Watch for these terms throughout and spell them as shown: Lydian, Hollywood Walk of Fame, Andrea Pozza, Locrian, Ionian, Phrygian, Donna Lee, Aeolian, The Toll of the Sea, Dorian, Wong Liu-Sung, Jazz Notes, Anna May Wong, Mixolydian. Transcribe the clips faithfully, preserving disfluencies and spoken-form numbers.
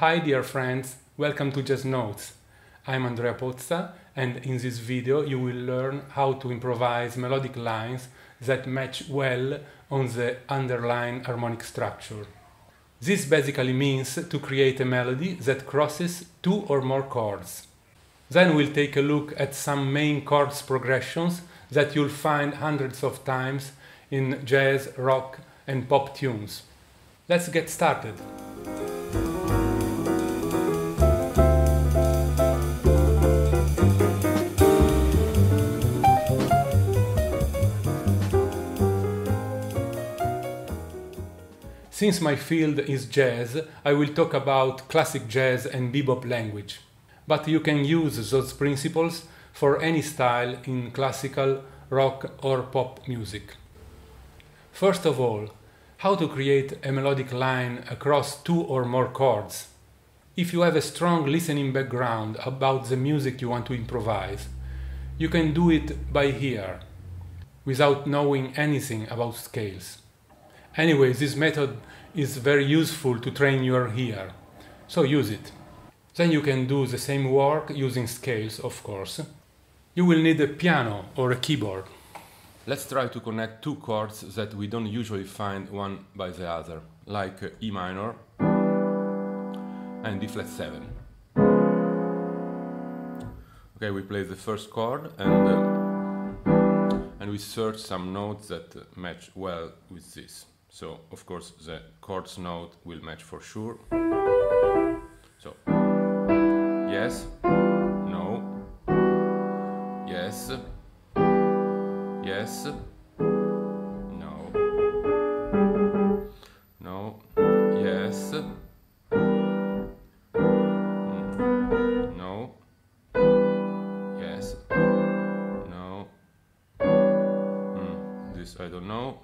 Hi dear friends, welcome to Jazz Notes. I'm Andrea Pozza and in this video you will learn how to improvise melodic lines that match well on the underlying harmonic structure. This basically means to create a melody that crosses two or more chords. Then we'll take a look at some main chords progressions that you'll find hundreds of times in jazz, rock and pop tunes. Let's get started. Since my field is jazz, I will talk about classic jazz and bebop language, but you can use those principles for any style in classical, rock or pop music. First of all, how to create a melodic line across two or more chords. If you have a strong listening background about the music you want to improvise, you can do it by ear, without knowing anything about scales. Anyway, this method is very useful to train your ear, so use it. Then you can do the same work using scales, of course. You will need a piano or a keyboard. Let's try to connect two chords that we don't usually find one by the other, like E minor and D flat seven. Okay, we play the first chord and, uh, and we search some notes that match well with this. So, of course, the chords note will match for sure. So, yes, no, yes, yes, no, no, yes, no, yes, no, mm, this I don't know.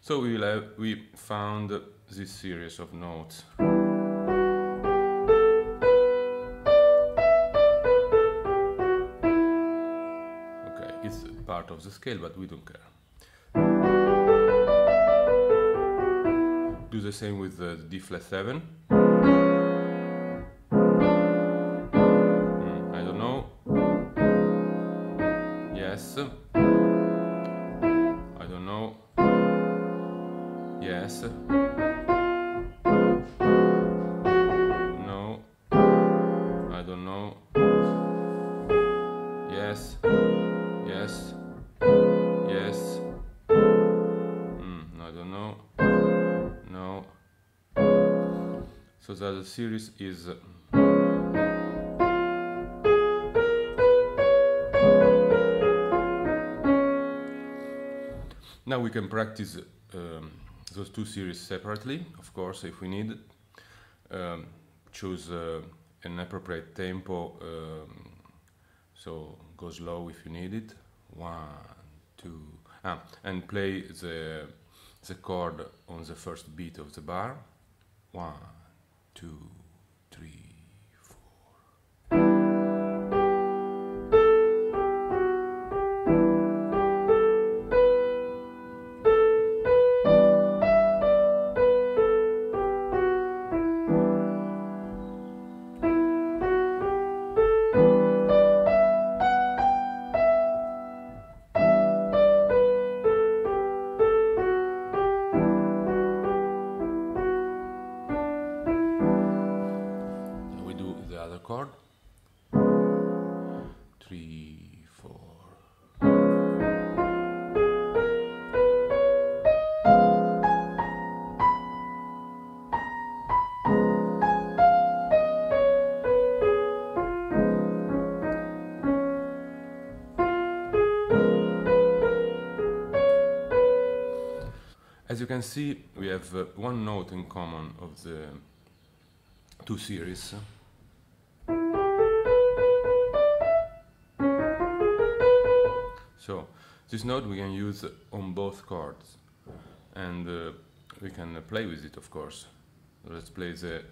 So we, have, we found this series of notes. Okay, it's part of the scale, but we don't care. Do the same with the D flat seven. Mm, I don't know. Yes. I don't know. Yes, no, I don't know, yes, yes, yes, mm, I don't know, no. So that the series is now we can practice um, those two series separately, of course, if we need. Um, choose uh, an appropriate tempo, um, so go slow if you need it. One, two, ah, and play the, the chord on the first beat of the bar. One, two, three. Chord three, four. As you can see, we have uh, one note in common of the two series. So this note we can use on both chords, and uh, we can play with it, of course. Let's play the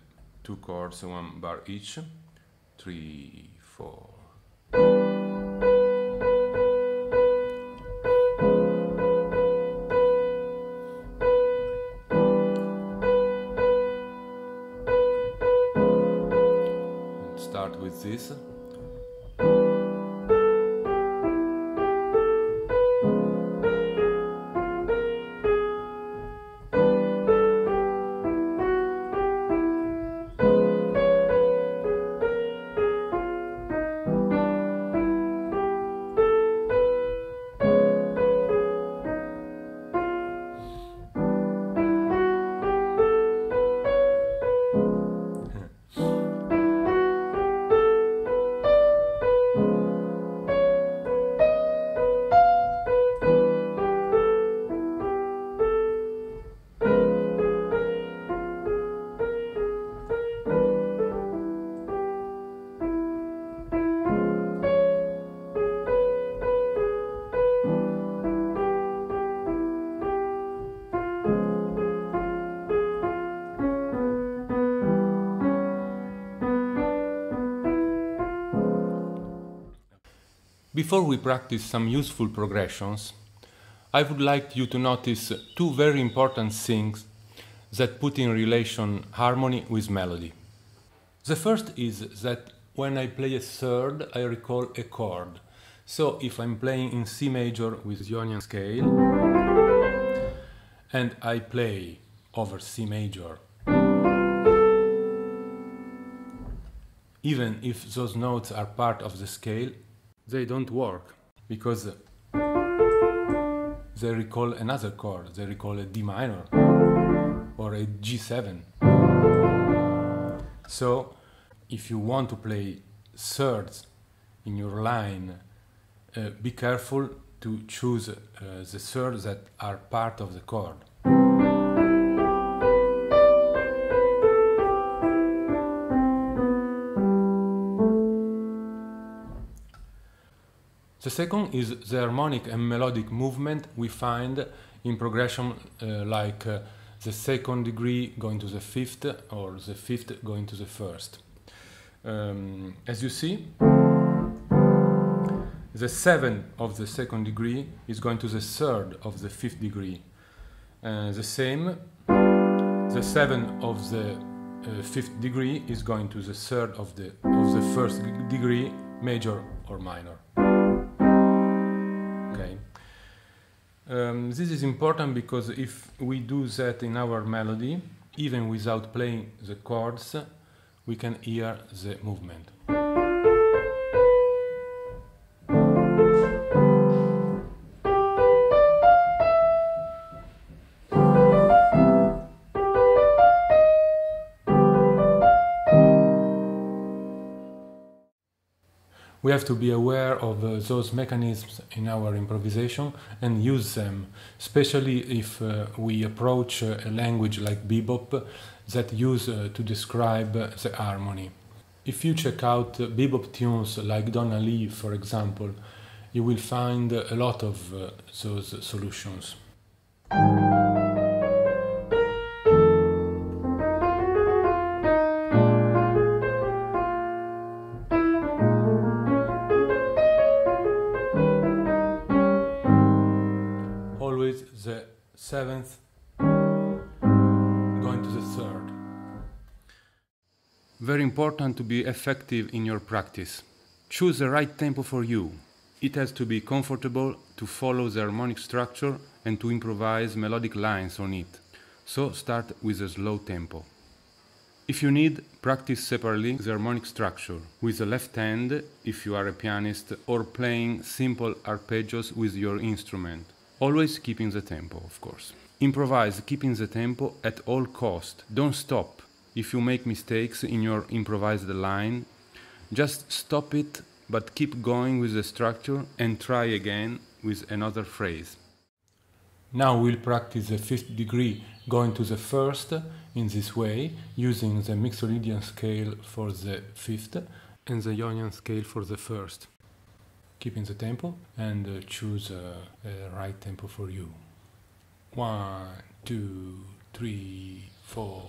two chords, one bar each, three, four. with this. Before we practice some useful progressions, I would like you to notice two very important things that put in relation harmony with melody. The first is that when I play a third, I recall a chord. So if I'm playing in C major with the Ionian scale, and I play over C major, even if those notes are part of the scale, they don't work, because they recall another chord, they recall a D minor or a G seven. So, if you want to play thirds in your line, uh, be careful to choose uh, the thirds that are part of the chord. The second is the harmonic and melodic movement we find in progression uh, like uh, the second degree going to the fifth or the fifth going to the first. Um, as you see, the seventh of the second degree is going to the third of the fifth degree. Uh, the same, the seventh of the uh, fifth degree is going to the third of the, of the first degree, major or minor. Um, this is important because if we do that in our melody, even without playing the chords, we can hear the movement. We have to be aware of uh, those mechanisms in our improvisation and use them, especially if uh, we approach uh, a language like bebop that uses uh, to describe uh, the harmony. If you check out uh, bebop tunes like Donna Lee, for example, you will find uh, a lot of uh, those solutions. The seventh going to the third. Very important to be effective in your practice. Choose the right tempo for you. It has to be comfortable to follow the harmonic structure and to improvise melodic lines on it. So start with a slow tempo. If you need, practice separately the harmonic structure with the left hand if you are a pianist or playing simple arpeggios with your instrument. Always keeping the tempo, of course. Improvise keeping the tempo at all cost. Don't stop. If you make mistakes in your improvised line, just stop it, but keep going with the structure and try again with another phrase. Now we'll practice the fifth degree going to the first in this way, using the Mixolydian scale for the fifth and the Ionian scale for the first. Keeping the tempo and uh, choose uh, a right tempo for you. One, two, three, four.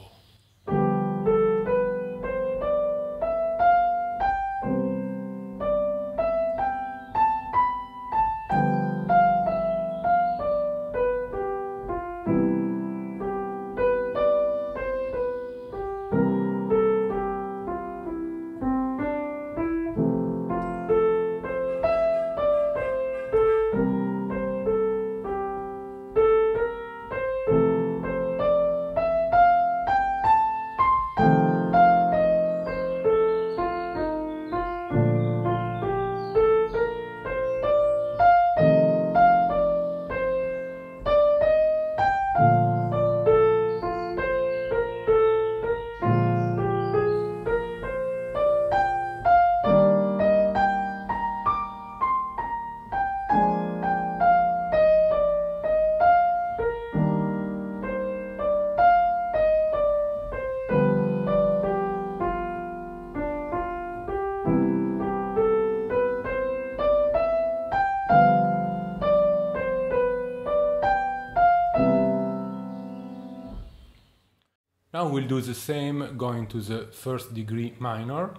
Now we'll do the same going to the first degree minor,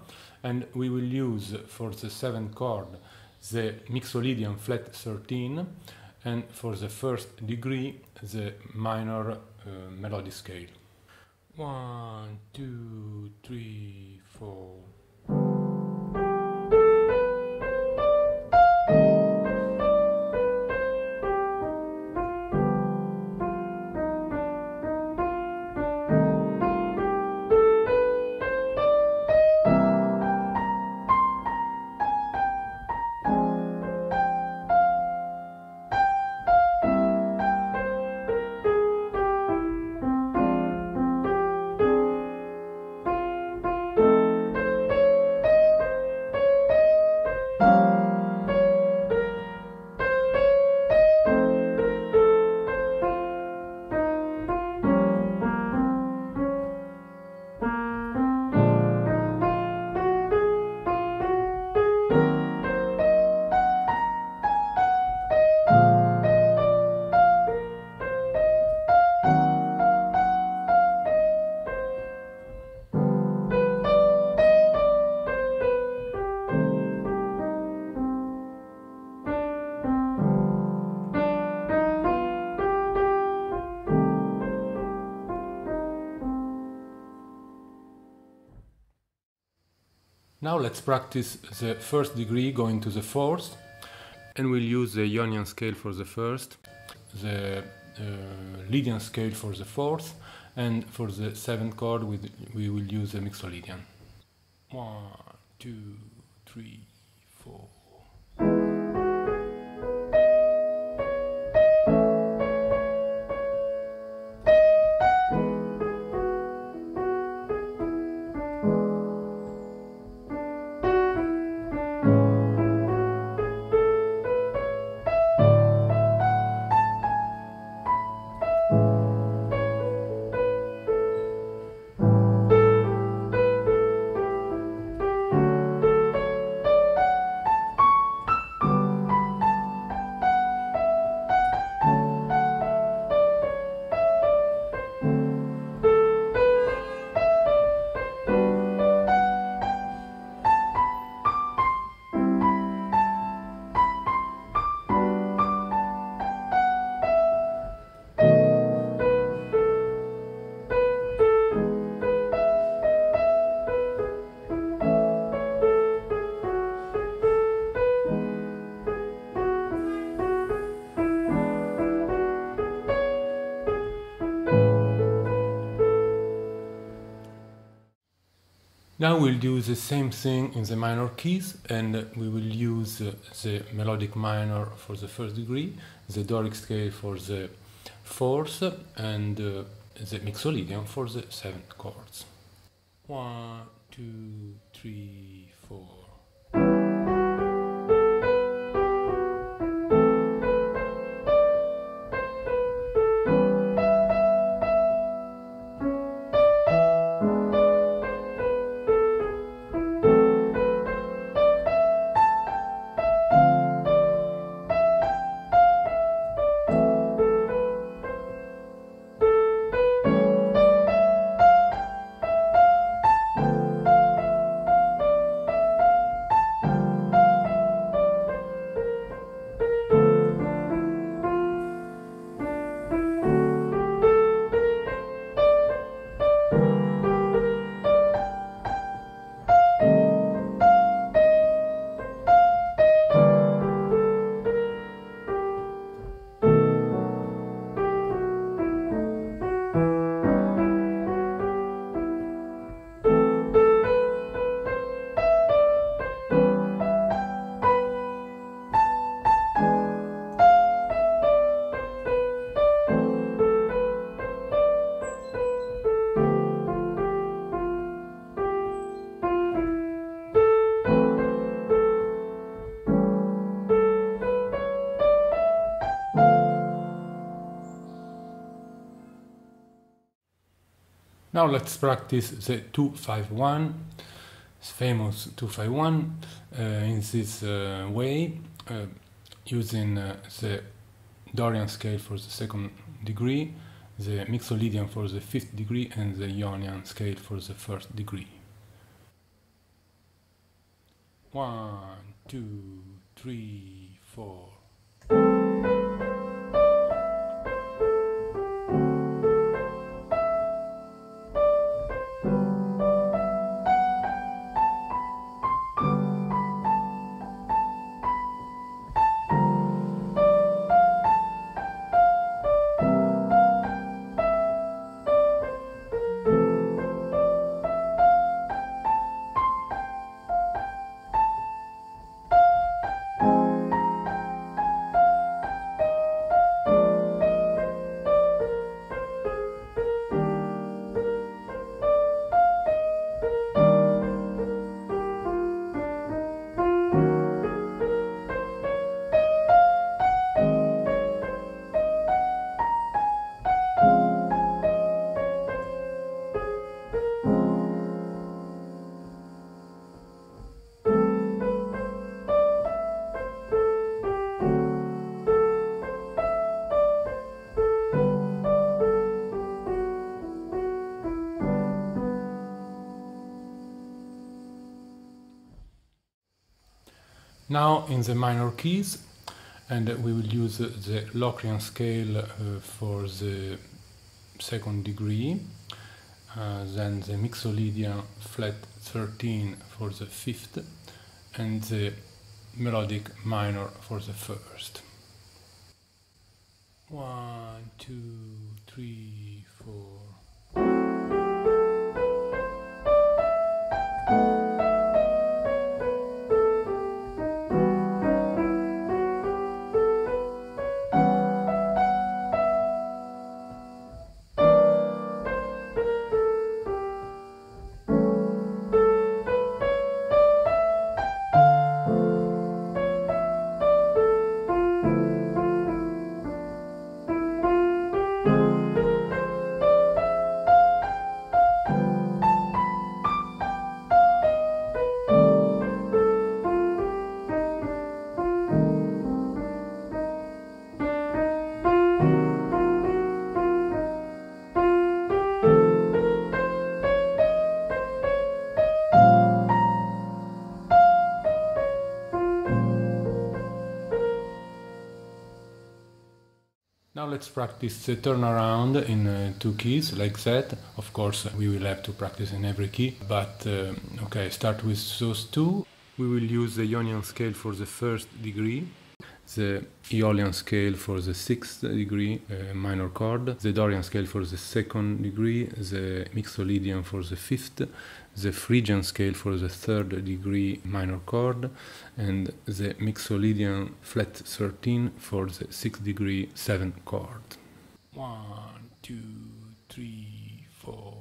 and we will use for the seventh chord the Mixolydian flat thirteen, and for the first degree the minor uh, melody scale. One, two, three, four. Now let's practice the first degree going to the fourth, and we'll use the Ionian scale for the first, the uh, Lydian scale for the fourth, and for the seventh chord we, we will use the Mixolydian. One, two, three, four. Now we'll do the same thing in the minor keys, and we will use the melodic minor for the first degree, the Doric scale for the fourth, and uh, the Mixolydian for the seventh chords. One, two, three, four. Now let's practice the two five one, famous two five one, uh, in this uh, way, uh, using uh, the Dorian scale for the second degree, the Mixolydian for the fifth degree and the Ionian scale for the first degree. One, two, three, four. Now in the minor keys, and we will use the Locrian scale uh, for the second degree, uh, then the Mixolydian flat thirteen for the fifth, and the melodic minor for the first. One, two, three, four. Let's practice the turnaround in uh, two keys like that. Of course, we will have to practice in every key, but uh, okay, start with those two. We will use the Ionian scale for the first degree, the Aeolian scale for the sixth degree uh, minor chord, the Dorian scale for the second degree, the Mixolydian for the fifth, the Phrygian scale for the third degree minor chord, and the Mixolydian flat thirteen for the sixth degree seven chord. One, two, three, four.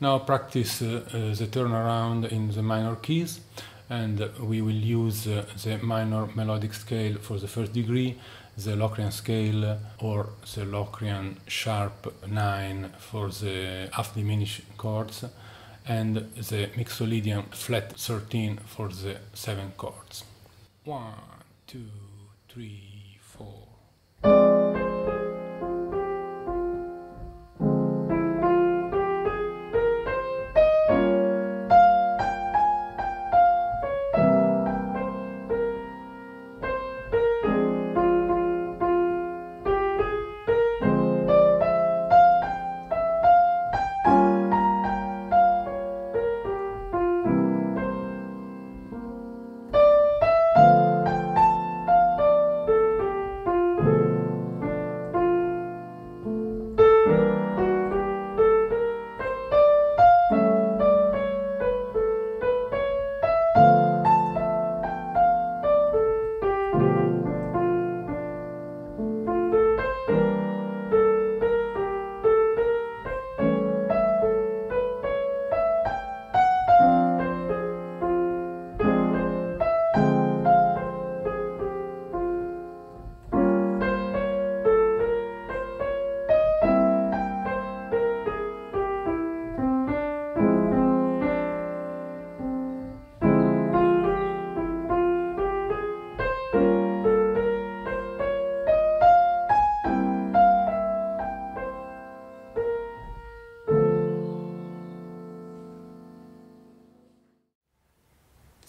Now practice uh, uh, the turnaround in the minor keys, and we will use uh, the minor melodic scale for the first degree, the Locrian scale or the Locrian sharp nine for the half diminished chords, and the Mixolydian flat thirteen for the seven chords. One, two, three, four.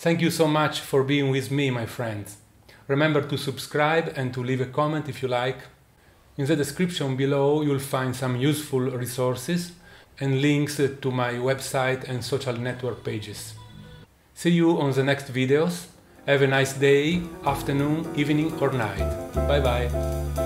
Thank you so much for being with me, my friends. Remember to subscribe and to leave a comment if you like. In the description below you'll find some useful resources and links to my website and social network pages. See you on the next videos. Have a nice day, afternoon, evening or night. Bye bye.